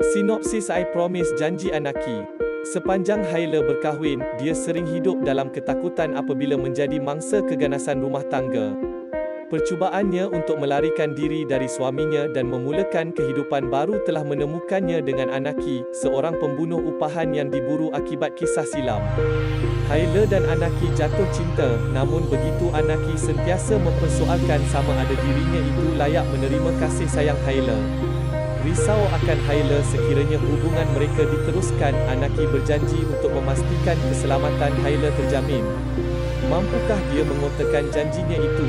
Sinopsis I Promise Janji Anaki. Sepanjang Haila berkahwin, dia sering hidup dalam ketakutan apabila menjadi mangsa keganasan rumah tangga. Percubaannya untuk melarikan diri dari suaminya dan memulakan kehidupan baru telah menemukannya dengan Anaki, seorang pembunuh upahan yang diburu akibat kisah silam. Haila dan Anaki jatuh cinta, namun begitu Anaki sentiasa mempersoalkan sama ada dirinya itu layak menerima kasih sayang Haila. Risau akan Haila sekiranya hubungan mereka diteruskan, Anaki berjanji untuk memastikan keselamatan Haila terjamin. Mampukah dia mengotakkan janjinya itu?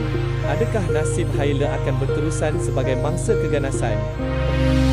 Adakah nasib Haila akan berterusan sebagai mangsa keganasan?